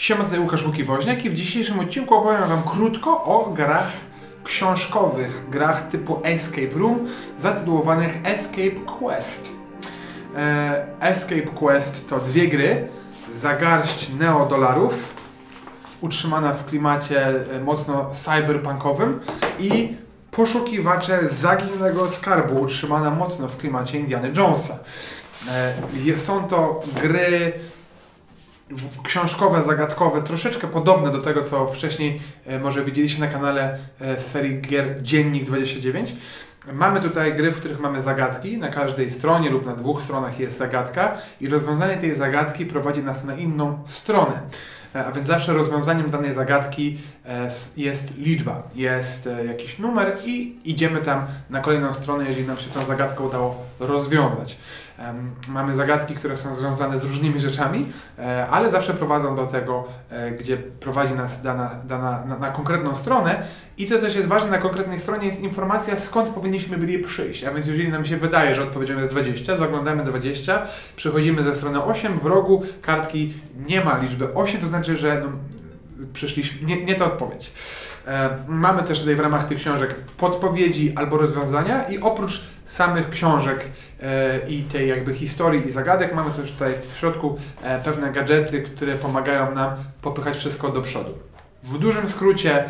Siema, tutaj Łukasz Muki-Woźniak i w dzisiejszym odcinku opowiem Wam krótko o grach książkowych, grach typu Escape Room, zatytułowanych Escape Quest. Escape Quest to dwie gry, Zagarść Neo-Dolarów, utrzymana w klimacie mocno cyberpunkowym, i Poszukiwacze Zaginionego Skarbu, utrzymana mocno w klimacie Indiana Jonesa. Są to gry książkowe, zagadkowe, troszeczkę podobne do tego, co wcześniej może widzieliście na kanale serii gier Dziennik 29. Mamy tutaj gry, w których mamy zagadki, na każdej stronie lub na dwóch stronach jest zagadka i rozwiązanie tej zagadki prowadzi nas na inną stronę. A więc zawsze rozwiązaniem danej zagadki jest liczba, jest jakiś numer i idziemy tam na kolejną stronę, jeżeli nam się tą zagadkę udało rozwiązać. Mamy zagadki, które są związane z różnymi rzeczami, ale zawsze prowadzą do tego, gdzie prowadzi nas na konkretną stronę, i co też jest ważne, na konkretnej stronie jest informacja, skąd powinniśmy byli przyjść. A więc jeżeli nam się wydaje, że odpowiedzią jest 20, zaglądamy 20, przechodzimy ze strony 8, w rogu kartki nie ma liczby 8, to znaczy, że przyszliśmy, nie to odpowiedź. Mamy też tutaj w ramach tych książek podpowiedzi albo rozwiązania, i oprócz samych książek i tej jakby historii i zagadek mamy też tutaj w środku pewne gadżety, które pomagają nam popychać wszystko do przodu. W dużym skrócie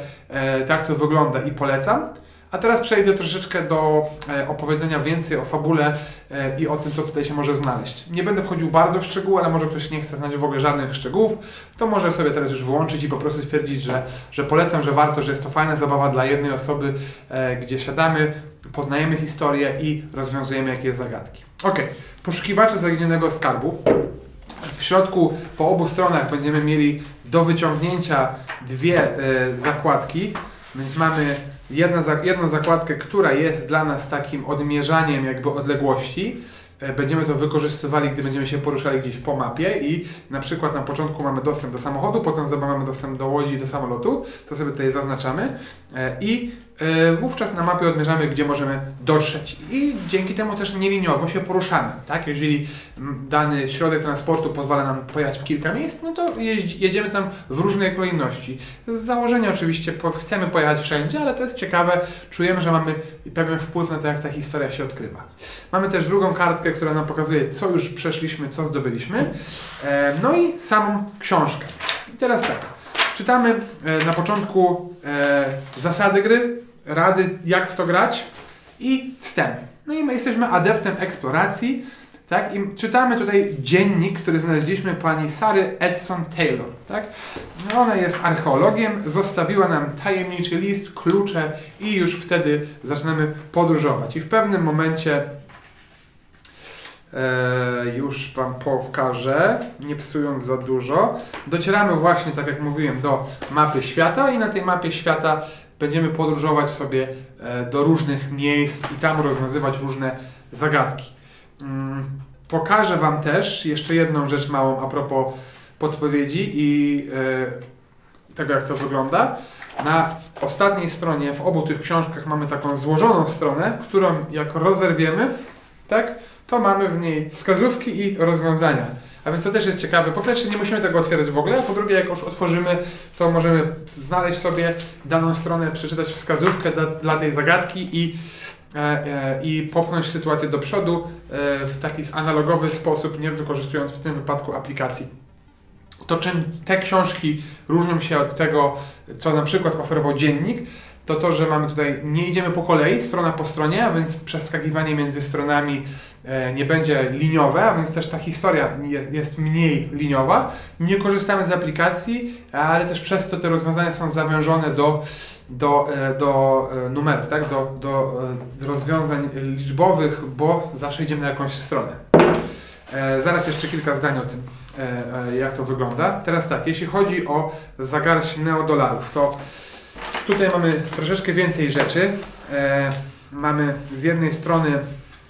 tak to wygląda i polecam. A teraz przejdę troszeczkę do opowiedzenia więcej o fabule i o tym, co tutaj się może znaleźć. Nie będę wchodził bardzo w szczegóły, ale może ktoś nie chce znać w ogóle żadnych szczegółów, to może sobie teraz już wyłączyć i po prostu stwierdzić, że polecam, że warto, że jest to fajna zabawa dla jednej osoby, gdzie siadamy, poznajemy historię i rozwiązujemy jakieś zagadki. Ok, Poszukiwacze Zaginionego Skarbu. W środku po obu stronach będziemy mieli do wyciągnięcia dwie zakładki, więc mamy jedną zakładkę, która jest dla nas takim odmierzaniem jakby odległości. Będziemy to wykorzystywali, gdy będziemy się poruszali gdzieś po mapie i na przykład na początku mamy dostęp do samochodu, potem zdobywamy dostęp do łodzi, do samolotu, co sobie tutaj zaznaczamy, i wówczas na mapie odmierzamy, gdzie możemy dotrzeć, i dzięki temu też nieliniowo się poruszamy, tak? Jeżeli dany środek transportu pozwala nam pojechać w kilka miejsc, no to jedziemy tam w różnej kolejności. Z założenia oczywiście chcemy pojechać wszędzie, ale to jest ciekawe, czujemy, że mamy pewien wpływ na to, jak ta historia się odkrywa. Mamy też drugą kartkę, która nam pokazuje, co już przeszliśmy, co zdobyliśmy, no i samą książkę. I teraz tak, czytamy na początku zasady gry, rady, jak w to grać, i wstęp. No i my jesteśmy adeptem eksploracji, tak? I czytamy tutaj dziennik, który znaleźliśmy pani Sary Edson Taylor, tak? Ona jest archeologiem, zostawiła nam tajemniczy list, klucze i już wtedy zaczynamy podróżować. I w pewnym momencie, już Wam pokażę, nie psując za dużo, docieramy właśnie, tak jak mówiłem, do mapy świata i na tej mapie świata będziemy podróżować sobie do różnych miejsc i tam rozwiązywać różne zagadki. Pokażę Wam też jeszcze jedną rzecz małą a propos podpowiedzi i tego, jak to wygląda. Na ostatniej stronie, w obu tych książkach, mamy taką złożoną stronę, którą jak rozerwiemy, tak, to mamy w niej wskazówki i rozwiązania. A więc to też jest ciekawe, po pierwsze nie musimy tego otwierać w ogóle, a po drugie jak już otworzymy, to możemy znaleźć sobie daną stronę, przeczytać wskazówkę dla tej zagadki i popchnąć sytuację do przodu w taki analogowy sposób, nie wykorzystując w tym wypadku aplikacji. To czym te książki różnią się od tego, co na przykład oferował dziennik, to to, że mamy tutaj, nie idziemy po kolei, strona po stronie, a więc przeskakiwanie między stronami nie będzie liniowe, a więc też ta historia jest mniej liniowa. Nie korzystamy z aplikacji, ale też przez to te rozwiązania są zawężone do numerów, tak? do rozwiązań liczbowych, bo zawsze idziemy na jakąś stronę. Zaraz jeszcze kilka zdań o tym, jak to wygląda. Teraz tak, jeśli chodzi o Zagarść Neo-Dolarów, to tutaj mamy troszeczkę więcej rzeczy. Mamy z jednej strony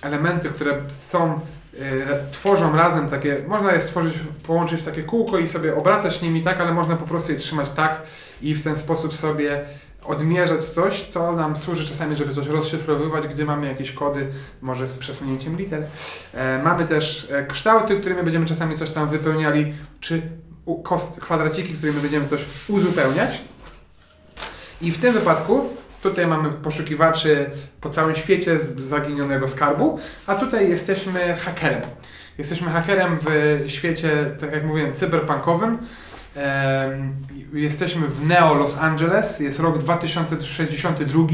elementy, które są, tworzą razem takie, można je stworzyć, połączyć w takie kółko i sobie obracać nimi tak, ale można po prostu je trzymać tak i w ten sposób sobie odmierzać coś. To nam służy czasami, żeby coś rozszyfrowywać, gdy mamy jakieś kody, może z przesunięciem liter. Mamy też kształty, którymi będziemy czasami coś tam wypełniali, czy kwadraciki, którymi będziemy coś uzupełniać. I w tym wypadku tutaj mamy poszukiwaczy po całym świecie zaginionego skarbu, a tutaj jesteśmy hakerem. Jesteśmy hakerem w świecie, tak jak mówiłem, cyberpunkowym. Jesteśmy w Neo Los Angeles, jest rok 2062,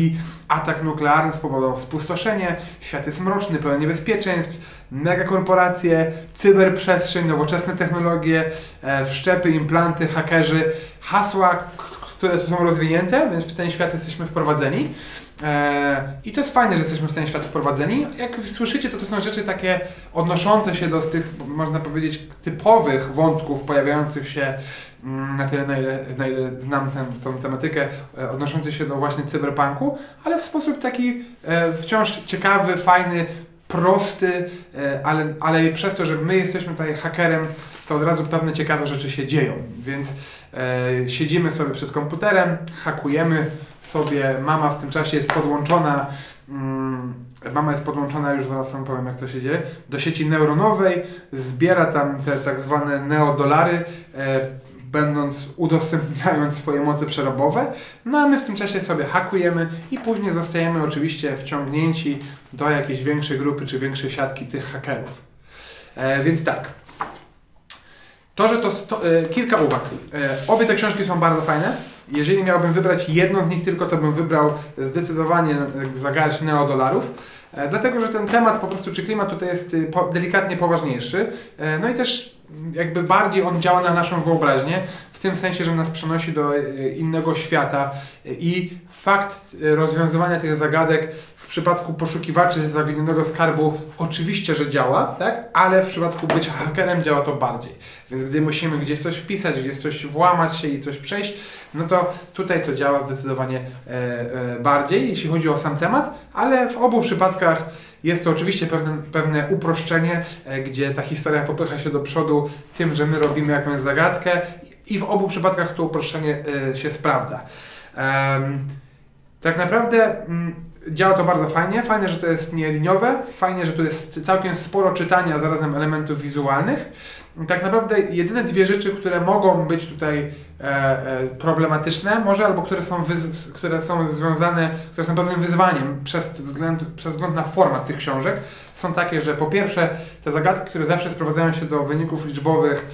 atak nuklearny spowodował spustoszenie, świat jest mroczny, pełen niebezpieczeństw, megakorporacje, cyberprzestrzeń, nowoczesne technologie, wszczepy, implanty, hakerzy, hasła, które są rozwinięte, więc w ten świat jesteśmy wprowadzeni. I to jest fajne, że jesteśmy w ten świat wprowadzeni. Jak słyszycie, to są rzeczy takie odnoszące się do tych, można powiedzieć, typowych wątków pojawiających się na tyle, na ile znam tę tematykę, odnoszących się do właśnie cyberpunku, ale w sposób taki wciąż ciekawy, fajny, prosty, ale przez to, że my jesteśmy tutaj hakerem, to od razu pewne ciekawe rzeczy się dzieją. Więc siedzimy sobie przed komputerem, hakujemy sobie, mama w tym czasie jest podłączona, już zaraz wam powiem, jak to się dzieje, do sieci neuronowej, zbiera tam te tak zwane neodolary, udostępniając swoje moce przerobowe, no a my w tym czasie sobie hakujemy i później zostajemy oczywiście wciągnięci do jakiejś większej grupy czy większej siatki tych hakerów. Więc tak. Kilka uwag. Obie te książki są bardzo fajne. Jeżeli miałbym wybrać jedną z nich tylko, to bym wybrał zdecydowanie Zagarść Neo-Dolarów. Dlatego, że ten temat po prostu, czy klimat tutaj jest delikatnie poważniejszy. No i też jakby bardziej on działa na naszą wyobraźnię, w tym sensie, że nas przenosi do innego świata. I fakt rozwiązywania tych zagadek w przypadku poszukiwaczy zaginionego skarbu oczywiście, że działa, tak? Ale w przypadku bycia hakerem działa to bardziej. Więc gdy musimy gdzieś coś wpisać, gdzieś coś włamać się i coś przejść, no to tutaj to działa zdecydowanie bardziej, jeśli chodzi o sam temat, ale w obu przypadkach jest to oczywiście pewne uproszczenie, gdzie ta historia popycha się do przodu tym, że my robimy jakąś zagadkę i w obu przypadkach to uproszczenie się sprawdza. Tak naprawdę działa to bardzo fajnie, fajnie, że to jest nieliniowe, fajnie, że tu jest całkiem sporo czytania, zarazem elementów wizualnych. Tak naprawdę jedyne dwie rzeczy, które mogą być tutaj problematyczne, może, albo które są pewnym wyzwaniem przez wzgląd na format tych książek, są takie, że po pierwsze te zagadki, które zawsze sprowadzają się do wyników liczbowych,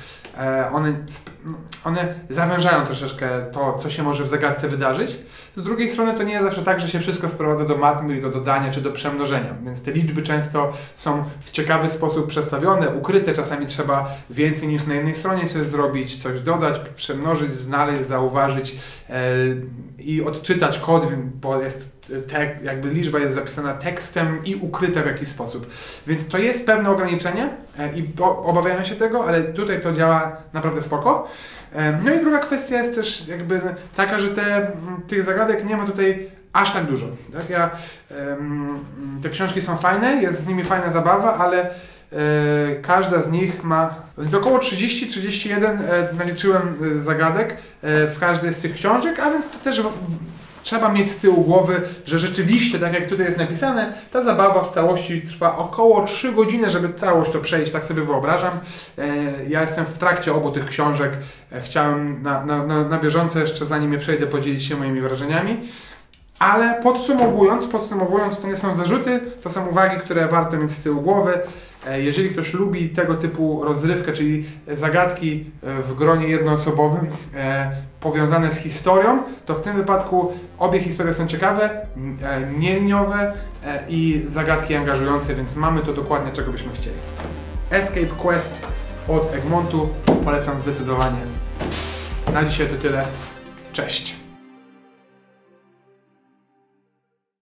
one zawężają troszeczkę to, co się może w zagadce wydarzyć. Z drugiej strony to nie jest zawsze tak, że się wszystko sprowadza do matmy i do dodania czy do przemnożenia, więc te liczby często są w ciekawy sposób przedstawione, ukryte, czasami trzeba więcej niż na jednej stronie coś zrobić, coś dodać, przemnożyć, znaleźć, zauważyć i odczytać kod, bo jest jakby liczba jest zapisana tekstem i ukryta w jakiś sposób. Więc to jest pewne ograniczenie i obawiałem się tego, ale tutaj to działa naprawdę spoko. No i druga kwestia jest też jakby taka, że tych zagadek nie ma tutaj aż tak dużo. Tak? Te książki są fajne, jest z nimi fajna zabawa, ale każda z nich ma około 30-31 naliczyłem zagadek w każdej z tych książek, a więc to też trzeba mieć z tyłu głowy, że rzeczywiście, tak jak tutaj jest napisane, ta zabawa w całości trwa około 3 godziny, żeby całość to przejść, tak sobie wyobrażam. Ja jestem w trakcie obu tych książek, chciałem na bieżąco jeszcze, zanim je przejdę, podzielić się moimi wrażeniami. Ale podsumowując, to nie są zarzuty, to są uwagi, które warto mieć z tyłu głowy. Jeżeli ktoś lubi tego typu rozrywkę, czyli zagadki w gronie jednoosobowym powiązane z historią, to w tym wypadku obie historie są ciekawe, nieliniowe i zagadki angażujące, więc mamy to dokładnie, czego byśmy chcieli. Escape Quest od Egmontu polecam zdecydowanie. Na dzisiaj to tyle. Cześć!